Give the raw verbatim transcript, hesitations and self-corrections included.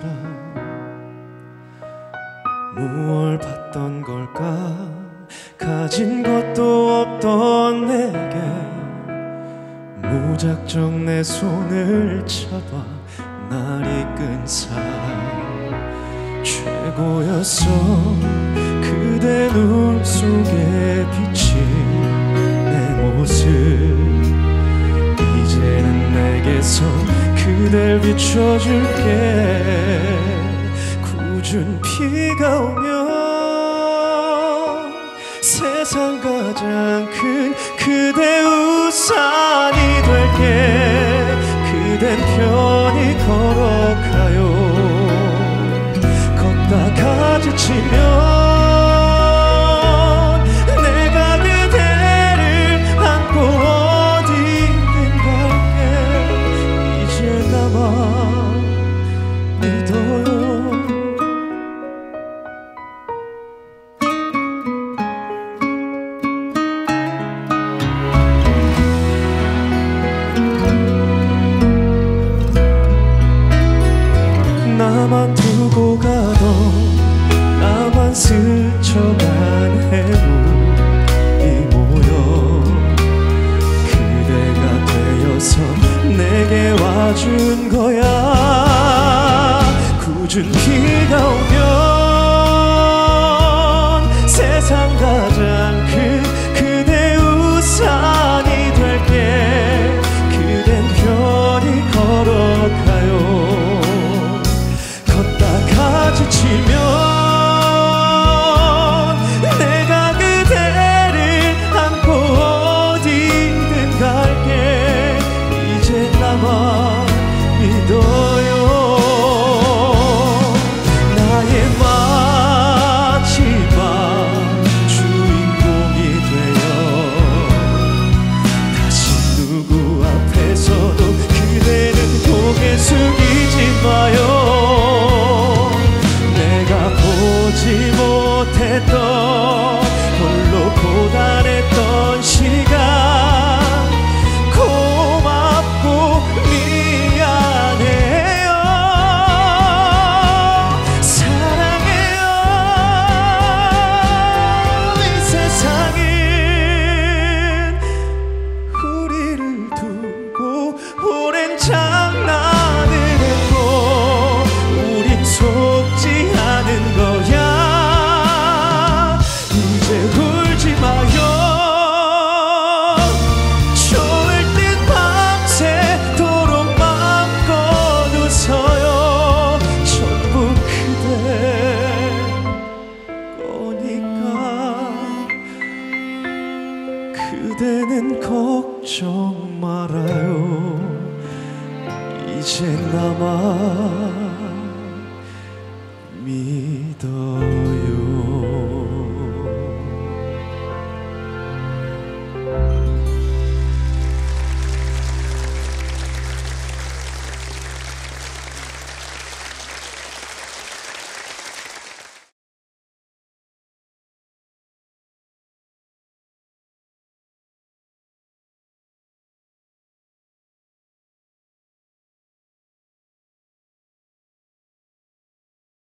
사람 무얼 봤던 걸까? 가진 것도 없던 내게 무작정 내 손을 잡아 날 이끈 사람. 최고였어 그대 눈 속에 비친 내 모습. 이제는 내게서 그댈 비춰줄게. 굳은 비가 오면 세상 가장 큰 그대 우산이 될게. 그댄 편히 걸어가요. 걷다가 지치면 나만 두고 가던 나만 스쳐간 해물이 모여 그대가 되어서 내게 와준 거야. 굳은 비가 오면